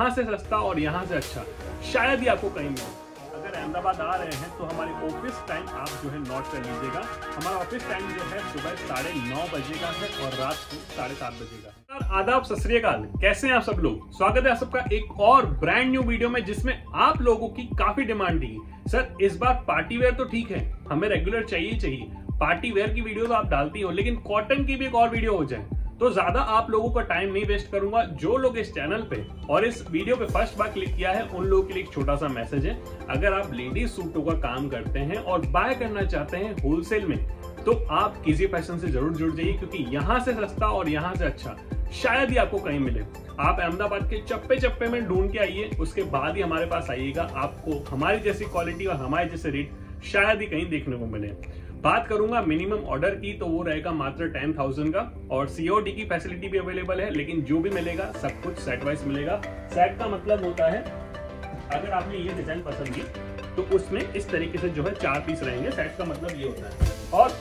यहाँ से सस्ता और यहाँ से अच्छा शायद ही आपको कहीं मिले। अगर अहमदाबाद आ रहे हैं तो हमारे ऑफिस टाइम आप जो है नोट कर लीजिएगा। हमारा ऑफिस टाइम जो है सुबह 9:30 बजे का है और रात को 7:30 बजे का है। आदाब, सत श्री अकाल, कैसे हैं आप सब लोग? स्वागत है आप सबका एक और ब्रांड न्यू वीडियो में जिसमें आप लोगों की काफी डिमांड थी। सर इस बार पार्टी वेयर तो ठीक है, हमें रेगुलर चाहिए। पार्टी वेयर की वीडियो तो आप डालती हो, लेकिन कॉटन की भी एक और वीडियो हो जाए। तो ज्यादा आप लोगों का टाइम नहीं वेस्ट करूंगा। जो लोग इस चैनल पे और इस वीडियो पे फर्स्ट बार क्लिक किया है उन लोगों के लिए एक छोटा सा मैसेज है। अगर आप लेडीज सूटों का काम करते हैं और बाय करना चाहते हैं होलसेल में, तो आप किसी फैशन से जरूर जुड़ जाइए, क्योंकि यहाँ से सस्ता और यहाँ से अच्छा शायद ही आपको कहीं मिले। आप अहमदाबाद के चप्पे चप्पे में ढूंढ के आइए, उसके बाद ही हमारे पास आइएगा। आपको हमारी जैसी क्वालिटी और हमारे जैसे रेट शायद ही कहीं देखने को मिले। बात करूंगा मिनिमम ऑर्डर की, तो वो रहेगा मात्र 10,000 का, और COD की फैसिलिटी भी अवेलेबल है। लेकिन जो भी मिलेगा सब कुछ सेट वाइज मिलेगा। सेट का मतलब होता है अगर आपने ये डिजाइन पसंद की तो उसमें इस तरीके से जो है 4 पीस रहेंगे। सेट का मतलब ये होता है। और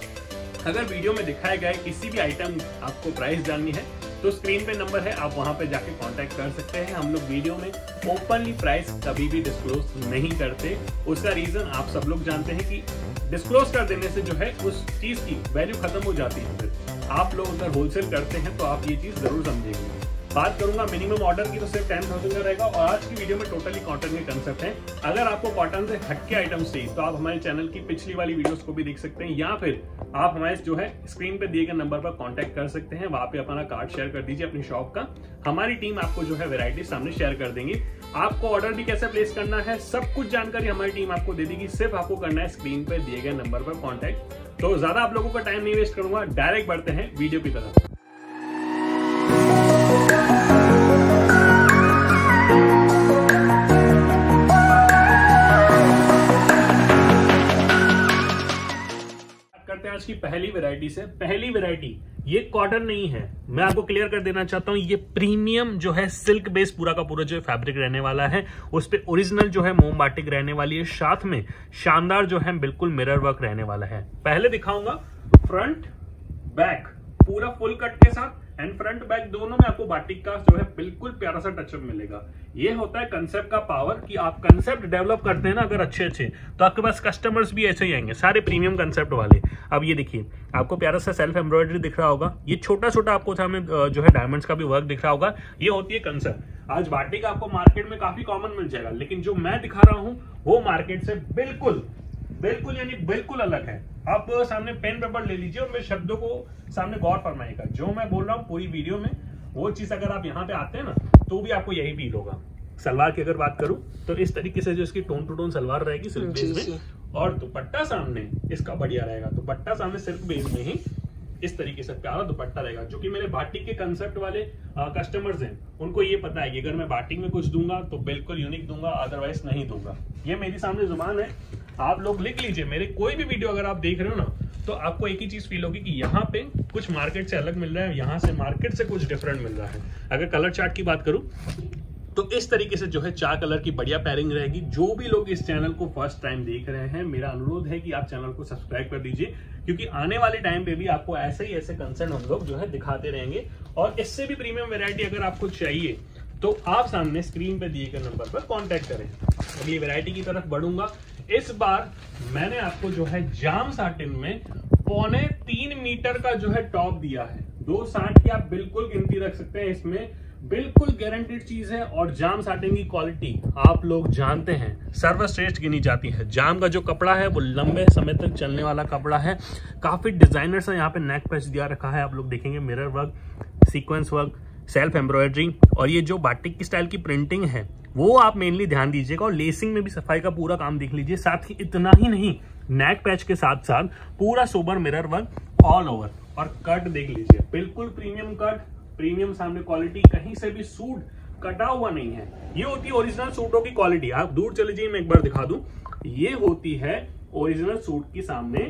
अगर वीडियो में दिखाए गए किसी भी आइटम आपको प्राइस जाननी है तो स्क्रीन पे नंबर है, आप वहां पे जाके कांटेक्ट कर सकते हैं। हम लोग वीडियो में ओपनली प्राइस कभी भी डिस्क्लोज नहीं करते। उसका रीजन आप सब लोग जानते हैं कि डिस्क्लोज कर देने से जो है उस चीज की वैल्यू खत्म हो जाती है। फिर आप लोग अगर होलसेल करते हैं तो आप ये चीज जरूर समझेंगे। बात करूंगा मिनिमम ऑर्डर की, तो सिर्फ 10,000 का रहेगा। और आज की वीडियो में टोटली कॉटन के कंसेप्ट है। अगर आपको कॉटन से हटके आइटम्स चाहिए तो आप हमारे चैनल की पिछली वाली वीडियोस को भी देख सकते हैं, या फिर आप हमारे जो है स्क्रीन पे दिए गए नंबर पर कांटेक्ट कर सकते हैं। वहां पे अपना कार्ड शेयर कर दीजिए अपनी शॉप का, हमारी टीम आपको जो है वेरायटी सामने शेयर कर देंगे। आपको ऑर्डर भी कैसे प्लेस करना है सब कुछ जानकारी हमारी टीम आपको दे देगी। सिर्फ आपको करना है स्क्रीन पे दिए गए नंबर पर कांटेक्ट। तो ज्यादा आप लोगों का टाइम नहीं वेस्ट करूंगा, डायरेक्ट बढ़ते हैं वीडियो की तरफ। करते हैं आज की पहली वैरायटी से। पहली वैरायटी ये कॉटन नहीं है, मैं आपको क्लियर कर देना चाहता हूँ। ये प्रीमियम जो है सिल्क बेस पूरा का पूरा जो है फैब्रिक रहने वाला है। उस पे ओरिजिनल जो है मोम बाटिक रहने वाली है, साथ में शानदार जो है बिल्कुल मिरर वर्क रहने वाला है। पहले दिखाऊंगा फ्रंट बैक पूरा फुल कट के साथ, एंड फ्रंट बैक दोनों में आपको बाटिक का जो है बिल्कुल प्यारा सा टचअप मिलेगा। ये होता है कंसेप्ट का पावर, कि आप कंसेप्ट डेवलप करते हैं ना अगर अच्छे तो आपके पास कस्टमर्स भी ऐसे ही आएंगे, सारे प्रीमियम कंसेप्ट वाले। अब ये देखिए, आपको प्यारा सा सेल्फ एम्ब्रॉयडरी दिख रहा होगा। ये छोटा छोटा आपको सामने जो है डायमंड्स का भी वर्क दिख रहा होगा। ये होती है कंसेप्ट। आज बाटिक आपको मार्केट में काफी कॉमन मिल जाएगा, लेकिन जो मैं दिखा रहा हूँ वो मार्केट से बिल्कुल यानी बिल्कुल अलग है। आप सामने पेन पेपर ले लीजिए और मेरे शब्दों को सामने गौर फरमाइएगा। जो मैं बोल रहा हूँ पूरी वीडियो में वो चीज अगर आप यहाँ पे आते हैं ना तो भी आपको यही फील होगा। सलवार की अगर बात करूं तो इस तरीके से जो इसकी टोन टू टोन सलवार रहेगी सिल्क बेस में, और दुपट्टा सामने इसका बढ़िया रहेगा। दुपट्टा सामने सिल्क बेस में ही इस तरीके से प्यारा दुपट्टा रहेगा, जो कि मेरे बाटिक के कंसेप्ट वाले कस्टमर्स हैं उनको ये पता है कि अगर मैं बाटिक में कुछ दूंगा तो बिल्कुल यूनिक दूंगा, अदरवाइज नहीं दूंगा। ये मेरी सामने जुबान है, आप लोग लिख लीजिए। मेरे कोई भी वीडियो अगर आप देख रहे हो ना तो आपको एक ही चीज फील होगी कि यहाँ पे कुछ मार्केट से अलग मिल रहा है, यहाँ से मार्केट से कुछ डिफरेंट मिल रहा है। अगर कलर चार्ट की बात करूं तो इस तरीके से जो है 4 कलर की बढ़िया पेयरिंग रहेगी। जो भी लोग इस चैनल को फर्स्ट टाइम देख रहे हैं, मेरा अनुरोध है कि आप चैनल को सब्सक्राइब कर दीजिए, क्योंकि आने वाले टाइम पे भी आपको ऐसे ही ऐसे कंसेप्ट हम लोग जो है दिखाते रहेंगे। और इससे भी प्रीमियम वेरायटी अगर आपको चाहिए तो आप सामने स्क्रीन पे दिए गए नंबर पर कॉन्टेक्ट करें। अगली वेरायटी की तरफ बढ़ूंगा। इस बार मैंने आपको जो है जाम साटिन में 3.25 मीटर का जो है टॉप दिया है। 260 की आप बिल्कुल गिनती रख सकते हैं, इसमें बिल्कुल गारंटेड चीज है। और जाम साटिन की क्वालिटी आप लोग जानते हैं सर्वश्रेष्ठ गिनी जाती है। जाम का जो कपड़ा है वो लंबे समय तक चलने वाला कपड़ा है। काफी डिजाइनर्स है, यहाँ पे नेक पैच दिया रखा है, आप लोग देखेंगे mirror work, sequence work, self embroidery, और ये जो बाटिक की स्टाइल की प्रिंटिंग है वो आप मेनली ध्यान दीजिएगा। और लेसिंग में भी सफाई का पूरा काम देख लीजिए। साथ ही इतना ही नहीं, नेक पैच के साथ साथ पूरा sober mirror work all over, और कट देख लीजिए बिल्कुल प्रीमियम कट, प्रीमियम सामने क्वालिटी, कहीं से भी सूट कटा हुआ नहीं है। ये होती है ओरिजिनल सूटों की क्वालिटी। आप दूर चले जाइए, मैं एक बार दिखा दूं। ये होती है ओरिजिनल सूट की सामने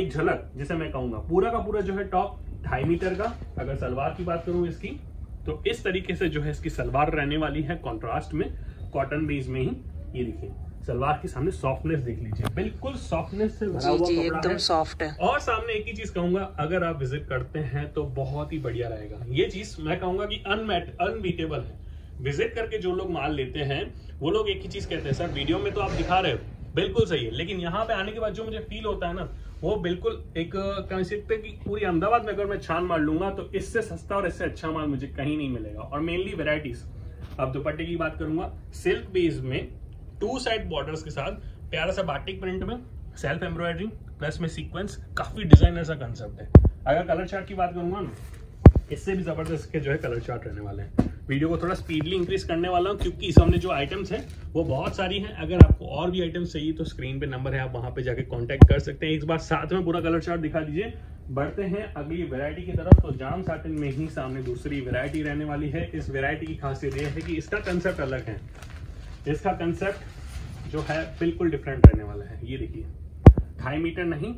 एक झलक, जिसे मैं कहूंगा। पूरा का पूरा जो है टॉप 2.5 मीटर का। अगर सलवार की बात करूं इसकी, तो इस तरीके से जो है इसकी सलवार रहने वाली है कॉन्ट्रास्ट में, कॉटन बेस में ही। ये देखिए सलवार के सामने सॉफ्टनेस देख लीजिए, बिल्कुल सॉफ्टनेस से भरा हुआ एकदम सॉफ्ट है। और सामने एक ही चीज कहूंगा, अगर आप विजिट करते हैं तो बहुत ही बढ़िया रहेगा। ये चीज मैं कहूंगा कि अनबीटेबल है। विजिट करके जो लोग माल लेते हैं वो लोग एक ही चीज कहते हैं, सर वीडियो में तो आप दिखा रहे हो बिल्कुल सही है, लेकिन यहाँ पे आने के बाद जो मुझे फील होता है ना वो बिल्कुल एक कह सकते हैं कि पूरी अहमदाबाद में अगर मैं छान मार लूंगा तो इससे सस्ता और इससे अच्छा माल मुझे कहीं नहीं मिलेगा। और मेनली वेराइटीज, अब दुपट्टे की बात करूंगा, सिल्क बेस में 2 साइड बॉर्डर्स के साथ प्यारा सा बाटिक प्रिंट में सेल्फ एम्ब्रॉयडरिंग प्लस में सीक्वेंस, काफी डिजाइनर सा कंसेप्ट है। अगर कलर चार्ट की बात करूंगा ना, इससे भी जबरदस्त के जो है कलर चार्ट रहने वाले हैं। वीडियो को थोड़ा स्पीडली इंक्रीज करने वाला हूँ क्योंकि इस हमने जो आइटम्स हैं वो बहुत सारी हैं। अगर आपको और भी आइटम्स चाहिए तो स्क्रीन पे नंबर है, आप वहाँ पे जाके कांटेक्ट कर सकते हैं। एक बार साथ में पूरा कलर चार्ट दिखा दीजिए। बढ़ते हैं अगली वैरायटी की तरफ, तो जाम साटन में ही सामने दूसरी वैरायटी रहने वाली है। इस वैरायटी की खासियत यह है कि इसका कंसेप्ट अलग है, इसका कंसेप्ट जो है बिल्कुल डिफरेंट रहने वाला है। ये देखिए 2.5 मीटर नहीं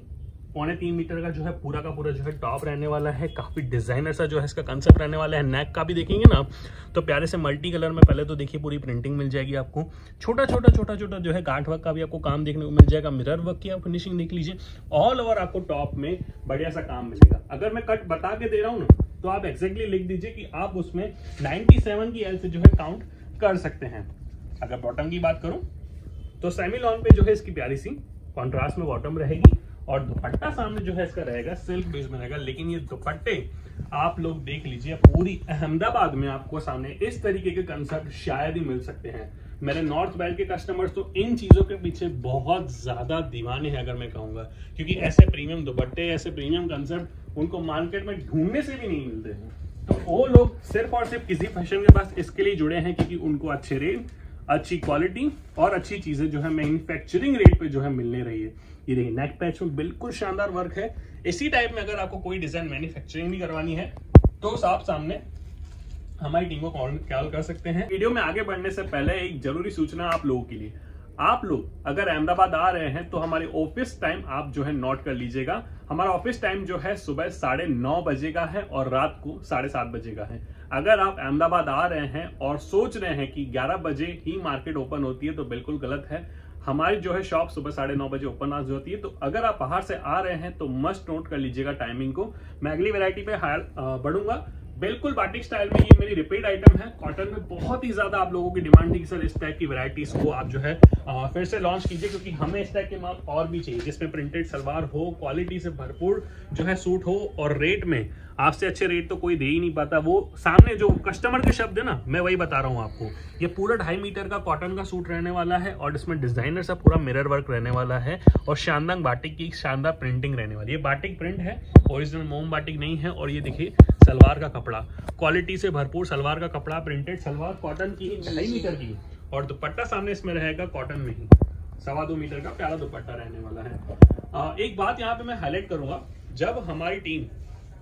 3.25 मीटर का जो है पूरा का पूरा जो है टॉप रहने वाला है। काफी डिजाइनर सा जो है इसका कंसेप्ट रहने वाला है। नेक का भी देखेंगे ना तो प्यारे से मल्टी कलर में पहले तो देखिए पूरी प्रिंटिंग मिल जाएगी आपको। छोटा छोटा जो है गांठ वर्क का भी आपको काम देखने को मिल जाएगा। मिरर वर्क की आप फिनिशिंग देख लीजिए। ऑल ओवर आपको टॉप में बढ़िया सा काम मिलेगा। अगर मैं कट बता के दे रहा हूँ ना तो आप एग्जैक्टली लिख दीजिए कि आप उसमें 97 की एल से जो है काउंट कर सकते हैं। अगर बॉटम की बात करूँ तो सेमी लॉन पे जो है इसकी प्यारी सी कॉन्ट्रास्ट में बॉटम रहेगी और दुपट्टा सामने जो है इसका रहेगा सिल्क बेस में रहेगा। लेकिन ये दुपट्टे आप लोग देख लीजिए, पूरी अहमदाबाद में आपको सामने इस तरीके के कंसेप्ट शायद ही मिल सकते हैं। मेरे नॉर्थ बेल्ट के कस्टमर्स तो इन चीज़ों के पीछे बहुत ज़्यादा दीवाने हैं अगर मैं कहूँगा, क्योंकि ऐसे प्रीमियम दुपट्टे, ऐसे प्रीमियम कंसेप्ट उनको मार्केट में ढूंढने से भी नहीं मिलते हैं। तो वो लोग सिर्फ और सिर्फ किसी फैशन के पास इसके लिए जुड़े हैं क्योंकि उनको अच्छे रेट, अच्छी क्वालिटी और अच्छी चीज़ें जो है मैन्युफैक्चरिंग रेट पे जो है मिलने रही है। ये देखिए नेक पैच में बिल्कुल शानदार वर्क है। इसी टाइप में अगर आपको कोई डिज़ाइन मैन्युफैक्चरिंग भी करवानी है तो आप सामने हमारी टीम को कॉल कर सकते हैं। वीडियो में आगे बढ़ने से पहले एक जरूरी सूचना आप लोगों के लिए, आप लोग अगर अहमदाबाद आ रहे हैं तो हमारे ऑफिस टाइम आप जो है नोट कर लीजिएगा। हमारा ऑफिस टाइम जो है सुबह 9:30 बजे का है और रात को 7:30 बजे का है। अगर आप अहमदाबाद आ रहे हैं और सोच रहे हैं कि 11 बजे ही मार्केट ओपन होती है तो बिल्कुल गलत है। हमारी जो है शॉप सुबह 9:30 बजे ओपन आज होती है। तो अगर आप बाहर से आ रहे हैं तो मस्ट नोट कर लीजिएगा टाइमिंग को। मैं अगली वैरायटी पे बढ़ूंगा। बिल्कुल बाटिक स्टाइल में, ये मेरी रिपीट आइटम है। कॉटन में बहुत ही ज्यादा आप लोगों की डिमांड थी कि सर इस टाइप की वैरायटीज को आप जो है फिर से लॉन्च कीजिए, क्योंकि हमें इस टाइप के माल और भी चाहिए जिसमें प्रिंटेड सलवार हो, क्वालिटी से भरपूर जो है सूट हो और रेट में आपसे अच्छे रेट तो कोई दे ही नहीं पाता। वो सामने जो कस्टमर के शब्द है ना, मैं वही बता रहा हूँ आपको। ये पूरा 2.5 मीटर का कॉटन का सूट रहने वाला है और इसमें डिजाइनर सा पूरा मिरर वर्क रहने वाला है और शानदार बाटिक की शानदार प्रिंटिंग रहने वाली है। बाटिक प्रिंट है, ओरिजिनल मोम बाटिक नहीं है। और ये देखिए सलवार का कपड़ा, क्वालिटी से भरपूर सलवार का कपड़ा, प्रिंटेड सलवार कॉटन की 2.5 मीटर की और दुपट्टा सामने इसमें रहेगा कॉटन में ही 2.25 मीटर का प्यारा दुपट्टा रहने वाला है। एक बात यहाँ पे मैं हाईलाइट करूंगा, जब हमारी टीम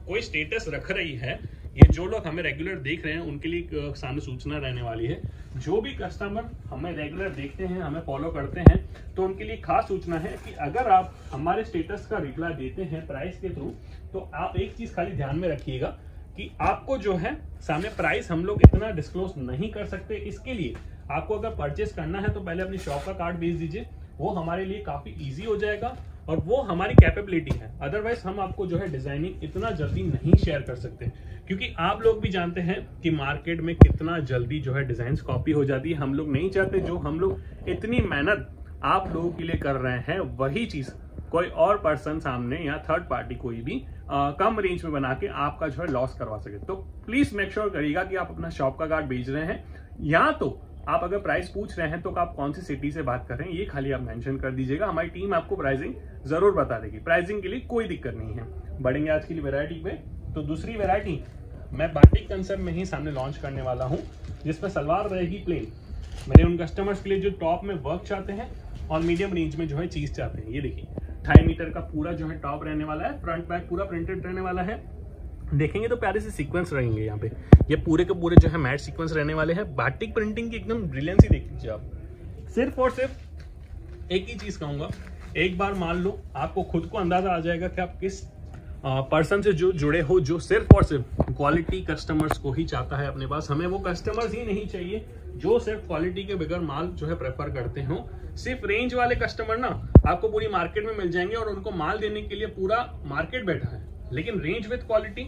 कोई स्टेटस रख रही है, ये जो लोग हमें रेगुलर देख रहे हैं उनके लिए सामने सूचना रहने वाली है। जो भी कस्टमर हमें रेगुलर देखते हैं, हमें फॉलो करते हैं, तो उनके लिए खास सूचना है कि अगर आप हमारे स्टेटस का रिप्लाई देते हैं प्राइस के थ्रू तो आप एक चीज़ खाली ध्यान में रखिएगा कि आपको जो है सामने प्राइस हम लोग इतना डिस्क्लोज नहीं कर सकते। इसके लिए आपको अगर परचेस करना है तो पहले अपनी शॉप का कार्ड भेज दीजिए, वो हमारे लिए काफ़ी ईजी हो जाएगा और वो हमारी कैपेबिलिटी है। अदरवाइज हम आपको जो है डिजाइनिंग इतना जल्दी नहीं शेयर कर सकते, क्योंकि आप लोग भी जानते हैं कि मार्केट में कितना जल्दी जो है डिजाइन कॉपी हो जाती है। हम लोग नहीं चाहते जो हम लोग इतनी मेहनत आप लोगों के लिए कर रहे हैं वही चीज़ कोई और पर्सन सामने या थर्ड पार्टी कोई भी कम रेंज में बना के आपका जो है लॉस करवा सके। तो प्लीज़ मेक श्योर करिएगा कि आप अपना शॉप का कार्ड भेज रहे हैं, या तो आप अगर प्राइस पूछ रहे हैं तो आप कौन सी सिटी से बात कर रहे हैं ये खाली आप मेंशन कर दीजिएगा। हमारी टीम आपको प्राइसिंग जरूर बता देगी, प्राइसिंग के लिए कोई दिक्कत नहीं है। बढ़ेंगे आज की वैरायटी पे, तो दूसरी वैरायटी मैं बाटिक कंसेप्ट में ही सामने लॉन्च करने वाला हूँ, जिसमें सलवार रहेगी प्लेन। मैंने उन कस्टमर्स के लिए जो टॉप में वर्क चाहते हैं और मीडियम रेंज में जो है चीज चाहते हैं। ये देखिए 2.5 मीटर का पूरा जो है टॉप रहने वाला है, फ्रंट बैक पूरा प्रिंटेड रहने वाला है। देखेंगे तो प्यारे से सीक्वेंस रहेंगे यहाँ पे, ये पूरे के पूरे जो है मैट सीक्वेंस रहने वाले हैं। बाटिक प्रिंटिंग की एकदम ब्रिलियंसी देख लीजिए आप। सिर्फ और सिर्फ एक ही चीज़ कहूँगा, एक बार मान लो आपको खुद को अंदाज़ा आ जाएगा कि आप किस पर्सन से जो जुड़े हो, जो सिर्फ और सिर्फ क्वालिटी कस्टमर्स को ही चाहता है अपने पास। हमें वो कस्टमर्स ही नहीं चाहिए जो सिर्फ क्वालिटी के बगैर माल जो है प्रेफर करते हो। सिर्फ रेंज वाले कस्टमर ना आपको पूरी मार्केट में मिल जाएंगे और उनको माल देने के लिए पूरा मार्केट बैठा है। लेकिन range with quality,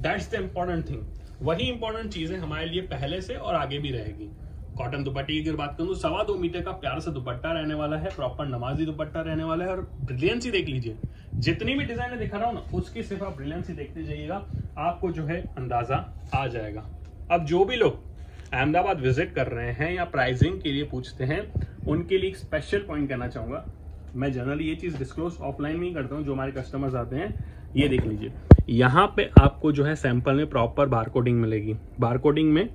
that's the important thing. वही इंपॉर्टेंट चीजें हमारे लिए पहले से और आगे भी रहेगी। कॉटन दुपट्टे की अगर बात करूँ तो 2.25 मीटर का प्यार से दुपट्टा रहने वाला है, प्रॉपर नमाजी दुपट्टा रहने वाला है। और ब्रिलियंसी देख लीजिए, जितनी भी डिजाइन दिखा रहा हूँ ना उसकी सिर्फ आप ब्रिलियंसी देखते जाइएगा, आपको जो है अंदाजा आ जाएगा। अब जो भी लोग अहमदाबाद विजिट कर रहे हैं या प्राइसिंग के लिए पूछते हैं, उनके लिए एक स्पेशल पॉइंट कहना चाहूँगा। मैं जनरली ये चीज़ डिस्क्लोज ऑफलाइन में ही करता हूँ जो हमारे कस्टमर्स आते हैं। ये देख लीजिए, यहाँ पे आपको जो है सैंपल में प्रॉपर बारकोडिंग मिलेगी। बारकोडिंग में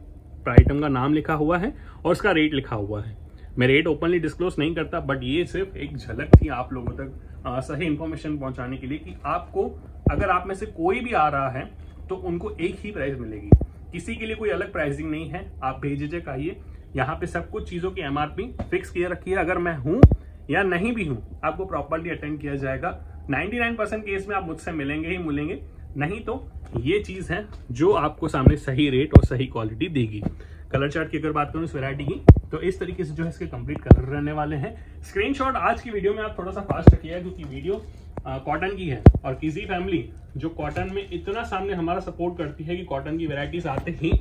आइटम का नाम लिखा हुआ है और उसका रेट लिखा हुआ है। मैं रेट ओपनली डिस्क्लोज नहीं करता, बट ये सिर्फ एक झलक थी आप लोगों तक सही इन्फॉर्मेशन पहुँचाने के लिए कि आपको अगर आप में से कोई भी आ रहा है तो उनको एक ही प्राइस मिलेगी। किसी के लिए कोई अलग प्राइसिंग नहीं है, आप बेझिझक आइए। यहाँ पे सब कुछ चीज़ों की एमआरपी फिक्स किया रखी है। अगर मैं हूँ या नहीं भी हूँ, आपको प्रॉपर्ली अटेंड किया जाएगा। 99% केस में आप मुझसे मिलेंगे ही मिलेंगे, नहीं तो ये चीज़ है जो आपको सामने सही रेट और सही क्वालिटी देगी। कलर चार्ट की अगर बात करूँ इस वैरायटी की, तो इस तरीके से जो है इसके कंप्लीट कलर रहने वाले हैं। स्क्रीनशॉट आज की वीडियो में आप थोड़ा सा फास्ट रखिएगा क्योंकि वीडियो कॉटन की है, और किसी फैमिली जो कॉटन में इतना सामने हमारा सपोर्ट करती है कि कॉटन की वेराइटीज आते ही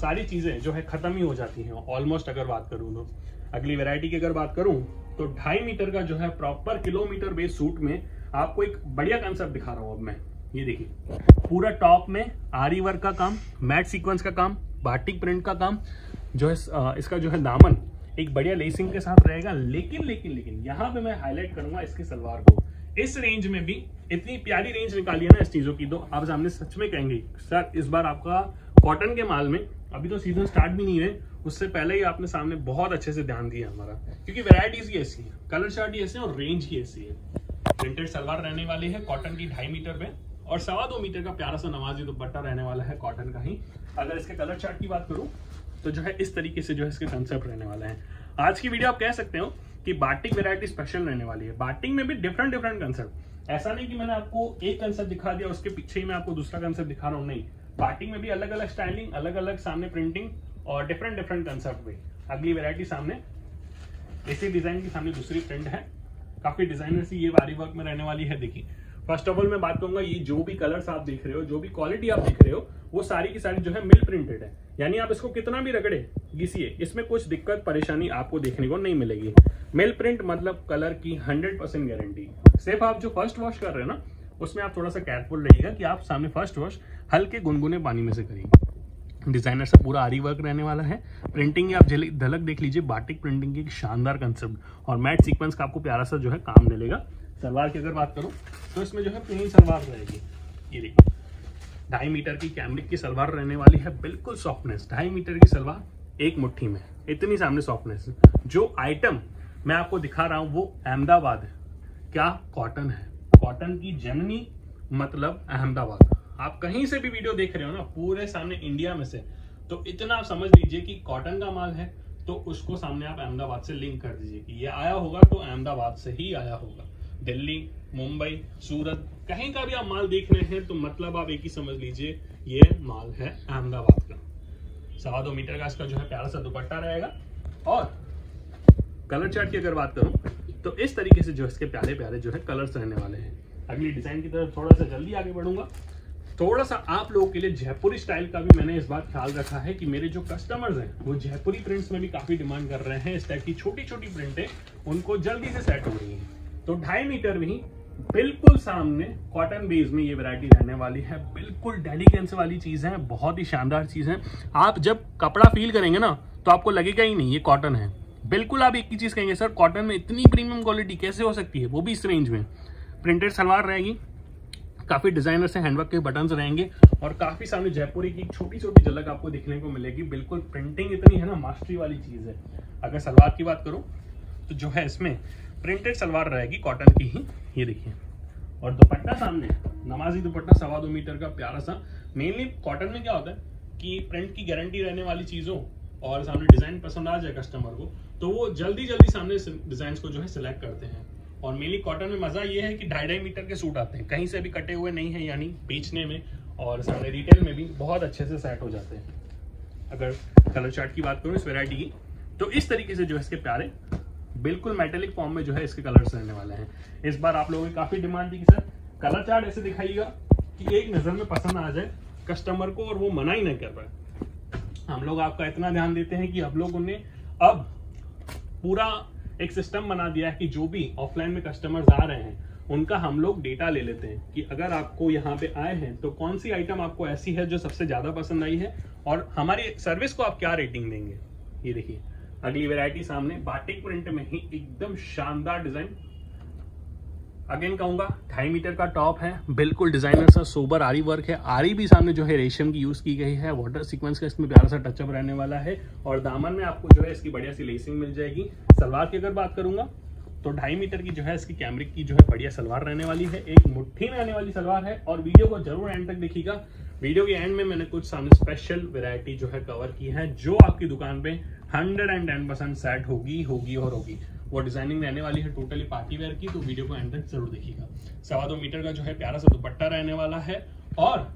सारी चीज़ें जो है ख़त्म ही हो जाती हैं ऑलमोस्ट। अगर बात करूँ तो अगली वेरायटी की अगर बात करूँ तो 2.5 मीटर का जो है प्रॉपर किलोमीटर बेस सूट में आपको एक बढ़िया कंसेप्ट दिखा रहा हूँ। अब मैं ये देखिए, पूरा टॉप में आरी वर्क का काम, मैट सीक्वेंस का काम, बाटिक प्रिंट का काम, जो है इसका जो है दामन एक बढ़िया लेसिंग के साथ रहेगा। लेकिन लेकिन लेकिन यहाँ पे मैं हाईलाइट करूंगा इसकी सलवार को। इस रेंज में भी इतनी प्यारी रेंज निकाली है ना इस चीज़ों की, तो आप सामने सच में कहेंगे सर इस बार आपका कॉटन के माल में, अभी तो सीजन स्टार्ट भी नहीं है, उससे पहले ही आपने सामने बहुत अच्छे से ध्यान दिया हमारा, क्योंकि वेराइटीज ही ऐसी है, कलर चार्ट ही ऐसे है और रेंज ही ऐसी है। प्रिंटेड सलवार रहने वाली है कॉटन की 2.5 मीटर में, और 2.25 मीटर का प्यारा सा नमाजी दुपट्टा रहने वाला है कॉटन का ही। अगर इसके कलर चार्ट की बात करूं तो जो है इस तरीके से जो है इसके कंसेप्ट रहने वाला है। आज की वीडियो आप कह सकते हो कि बाटिक वैरायटी स्पेशल रहने वाली है। बाटिक में भी डिफरेंट कंसेप्ट, ऐसा नहीं कि मैंने आपको एक कंसेप्ट दिखा दिया उसके पीछे ही मैं आपको दूसरा कंसेप्ट दिखा रहा हूँ, नहीं। बाटिक में भी अलग अलग स्टाइलिंग, अलग अलग सामने प्रिंटिंग और डिफरेंट कंसेप्ट भी। अगली वेरायटी सामने इसी डिजाइन की सामने दूसरी प्रिंट है, काफी डिजाइनर सी ये वारी वर्क में रहने वाली है। देखिए, फर्स्ट ऑफ ऑल मैं बात करूंगा, ये जो भी कलर्स आप देख रहे हो, जो भी क्वालिटी आप देख रहे हो, वो सारी की सारी जो है मिल प्रिंटेड है। यानी आप इसको कितना भी रगड़े घिसिए, इसमें कुछ दिक्कत परेशानी आपको देखने को नहीं मिलेगी। मिल प्रिंट मतलब कलर की 100% गारंटी। सिर्फ आप जो फर्स्ट वॉश कर रहे हो ना, उसमें आप थोड़ा सा केयरफुल रहिएगा कि आप सामने फर्स्ट वॉश हल्के गुनगुने पानी में से करिए। डिजाइनर से पूरा आरी वर्क रहने वाला है। प्रिंटिंग की आप झलक देख लीजिए, बाटिक प्रिंटिंग की एक शानदार कंसेप्ट और मैट सीक्वेंस का आपको प्यारा सा जो है काम मिलेगा। सलवार की अगर बात करूं तो इसमें जो है प्लेन सलवार रहेगी। ये देखिए, 2.5 मीटर की कैमरिक की सलवार रहने वाली है, बिल्कुल सॉफ्टनेस। 2.5 मीटर की सलवार एक मुट्ठी में, इतनी सामने सॉफ्टनेस। जो आइटम मैं आपको दिखा रहा हूं वो अहमदाबाद है, क्या कॉटन है, कॉटन की जननी मतलब अहमदाबाद। आप कहीं से भी वीडियो देख रहे हो ना पूरे सामने इंडिया में से, तो इतना आप समझ लीजिए कि कॉटन का माल है, तो उसको सामने आप अहमदाबाद से लिंक कर दीजिए कि ये आया होगा तो अहमदाबाद से ही आया होगा। दिल्ली, मुंबई, सूरत, कहीं का भी आप माल देख रहे हैं तो मतलब आप एक ही समझ लीजिए ये माल है अहमदाबाद का। 2.25 मीटर का इसका जो है प्यारा सा दुपट्टा रहेगा। और कलर चार्ट की अगर बात करूं तो इस तरीके से जो इसके प्यारे प्यारे जो है कलर्स रहने वाले हैं। अगली डिजाइन की तरफ थोड़ा सा जल्दी आगे बढ़ूंगा। थोड़ा सा आप लोगों के लिए जयपुरी स्टाइल का भी मैंने इस बार ख्याल रखा है कि मेरे जो कस्टमर्स हैं वो जयपुरी प्रिंट्स में भी काफ़ी डिमांड कर रहे हैं। इस टाइप की छोटी छोटी प्रिंटें उनको जल्दी से सेट हो रही हैं। तो 2.5 मीटर में ही बिल्कुल सामने कॉटन बेस में ये वैरायटी रहने वाली है। बिल्कुल डेलीकेंस वाली चीज़ है, बहुत ही शानदार चीज़ है। आप जब कपड़ा फील करेंगे ना तो आपको लगेगा ही नहीं ये कॉटन है। बिल्कुल आप एक ही चीज़ कहेंगे सर कॉटन में इतनी प्रीमियम क्वालिटी कैसे हो सकती है, वो भी इस रेंज में। प्रिंटेड सलवार रहेगी, काफ़ी डिजाइनर से हैंडवर्क के बटन्स रहेंगे और काफ़ी सामने जयपुरी की छोटी छोटी झलक आपको देखने को मिलेगी। बिल्कुल प्रिंटिंग इतनी है ना, मास्टरी वाली चीज़ है। अगर सलवार की बात करूँ तो जो है इसमें प्रिंटेड सलवार रहेगी कॉटन की ही, ये देखिए। और दुपट्टा सामने नमाजी दुपट्टा 2.25 मीटर का प्यारा सा। मेनली कॉटन में क्या होता है कि प्रिंट की गारंटी रहने वाली चीज़ों और सामने डिज़ाइन पसंद आ जाए कस्टमर को तो वो जल्दी जल्दी सामने डिज़ाइन को जो है सिलेक्ट करते हैं। और मेनली कॉटन में मज़ा ये है कि 2.5 मीटर के सूट आते हैं, कहीं से भी कटे हुए नहीं है, यानी बेचने में और सामने रिटेल में भी बहुत अच्छे से सेट हो जाते हैं। अगर कलर चार्ट की बात करूँ इस वेरायटी की, तो इस तरीके से जो है इसके प्यारे बिल्कुल मेटेलिक फॉर्म में जो है इसके कलर्स रहने वाले हैं। इस बार आप लोगों की काफ़ी डिमांड थी कि सर कलर चार्ट ऐसे दिखाइएगा कि एक नज़र में पसंद आ जाए कस्टमर को और वो मना ही नहीं कर पाए। हम लोग आपका इतना ध्यान देते हैं कि हम लोगों ने अब पूरा एक सिस्टम बना दिया है कि जो भी ऑफलाइन में कस्टमर्स आ रहे हैं उनका हम लोग डेटा ले लेते हैं कि अगर आपको यहाँ पे आए हैं तो कौन सी आइटम आपको ऐसी है जो सबसे ज़्यादा पसंद आई है और हमारी सर्विस को आप क्या रेटिंग देंगे। ये देखिए अगली वेराइटी सामने बाटिक प्रिंट में ही एकदम शानदार डिज़ाइन। अगेन कहूँगा 2.5 मीटर का टॉप है, बिल्कुल डिजाइनर सा सोबर आरी वर्क है। आरी भी सामने जो है रेशम की यूज़ की गई है, वाटर सीक्वेंस का इसमें प्यारा सा टचअप रहने वाला है और दामन में आपको जो है इसकी बढ़िया सी लेसिंग मिल जाएगी। सलवार की अगर बात करूँगा तो 2.5 मीटर की जो है इसकी कैमरिक की जो है बढ़िया सलवार रहने वाली है, एक मुट्ठी में आने वाली सलवार है। और वीडियो को जरूर एंड तक देखिएगा, वीडियो के एंड में मैंने कुछ सामने स्पेशल वेरायटी जो है कवर की है जो आपकी दुकान पे 110% सेट होगी। वो डिजाइनिंग रहने वाली है टोटली पार्टी वेयर की, तो वीडियो को एंड तक जरूर देखिएगा। 2.25 मीटर का जो है प्यारा सा दुपट्टा रहने वाला है और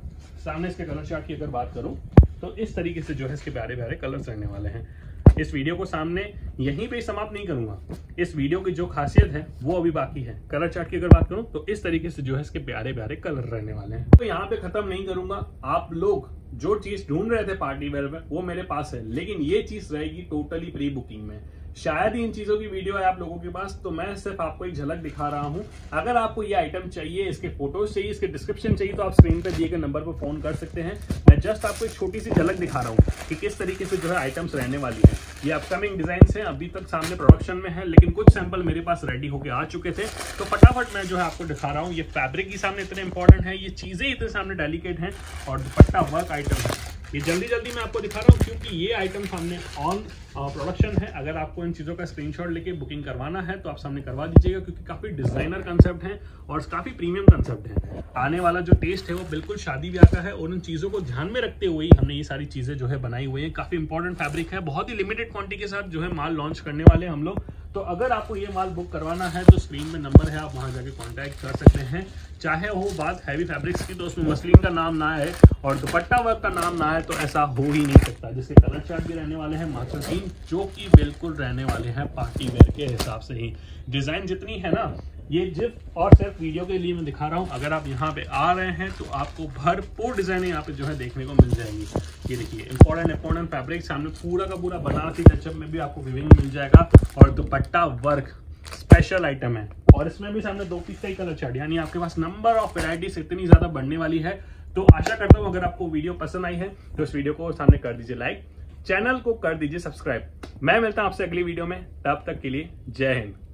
सामने इसके कलर चार्ट की अगर बात करूँ तो इस तरीके से जो है इसके प्यारे प्यारे कलर्स रहने वाले हैं। इस वीडियो को सामने यहीं पे समाप्त नहीं करूंगा, इस वीडियो की जो खासियत है वो अभी बाकी है। कलर चार्ट की अगर बात करूं तो इस तरीके से जो है इसके प्यारे प्यारे कलर रहने वाले हैं। तो यहाँ पे खत्म नहीं करूंगा, आप लोग जो चीज ढूंढ रहे थे पार्टी वेयर में वो मेरे पास है, लेकिन ये चीज रहेगी टोटली प्री बुकिंग में। शायद ही इन चीजों की वीडियो है आप लोगों के पास, तो मैं सिर्फ आपको एक झलक दिखा रहा हूं। अगर आपको ये आइटम चाहिए, इसके फोटोज चाहिए, इसके डिस्क्रिप्शन चाहिए तो आप स्क्रीन पर दिए गए नंबर पर फोन कर सकते हैं। मैं जस्ट आपको एक छोटी सी झलक दिखा रहा हूं कि किस तरीके से जो है आइटम्स रहने वाली है। ये अपकमिंग डिजाइन है, अभी तक सामने प्रोडक्शन में है, लेकिन कुछ सैंपल मेरे पास रेडी होके आ चुके थे तो फटाफट मैं जो है आपको दिखा रहा हूँ। ये फैब्रिक ही सामने इतने इंपॉर्टेंट है, ये चीजें इतने सामने डेलिकेट हैं और दुपट्टा वर्क आइटम है। ये जल्दी मैं आपको दिखा रहा हूँ क्योंकि ये आइटम सामने ऑन प्रोडक्शन है। अगर आपको इन चीज़ों का स्क्रीनशॉट लेके बुकिंग करवाना है तो आप सामने करवा दीजिएगा क्योंकि काफ़ी डिज़ाइनर कंसेप्ट है और काफ़ी प्रीमियम कंसेप्ट है। आने वाला जो टेस्ट है वो बिल्कुल शादी ब्याह का है और उन चीज़ों को ध्यान में रखते हुए हमने ये सारी चीज़ें जो है बनाई हुई हैं। काफ़ी इंपॉर्टेंट फैब्रिक है, बहुत ही लिमिटेड क्वांटिटी के साथ जो है माल लॉन्च करने वाले हम लोग। तो अगर आपको ये माल बुक करवाना है तो स्क्रीन में नंबर है, आप वहाँ जाके कॉन्टैक्ट कर सकते हैं। चाहे वो बात हैवी फैब्रिक्स की तो उसमें मसलिन का नाम ना है और दुपट्टा वर्क का नाम ना है तो ऐसा हो ही नहीं सकता। जिसके कलर चार्ट भी रहने वाले हैं मात्र 3, जो कि बिल्कुल रहने वाले हैं पार्टी वेयर के हिसाब से ही। डिज़ाइन जितनी है ना ये जिप और सिर्फ वीडियो के लिए मैं दिखा रहा हूँ। अगर आप यहाँ पे आ रहे हैं तो आपको भरपूर डिज़ाइन यहाँ पे जो है देखने को मिल जाएगी। ये देखिए इम्पोर्टेंट फैब्रिक सामने पूरा का पूरा बनारसी टचअप में भी आपको विविंग मिल जाएगा और दुपट्टा वर्क स्पेशल आइटम है। और इसमें भी सामने 2 पीस का ही कलर चार्ट, यानी आपके पास नंबर ऑफ वेराइटीज इतनी ज़्यादा बढ़ने वाली है। तो आशा करता हूँ अगर आपको वीडियो पसंद आई है तो इस वीडियो को सामने कर दीजिए लाइक, चैनल को कर दीजिए सब्सक्राइब। मैं मिलता हूँ आपसे अगली वीडियो में, तब तक के लिए जय हिंद।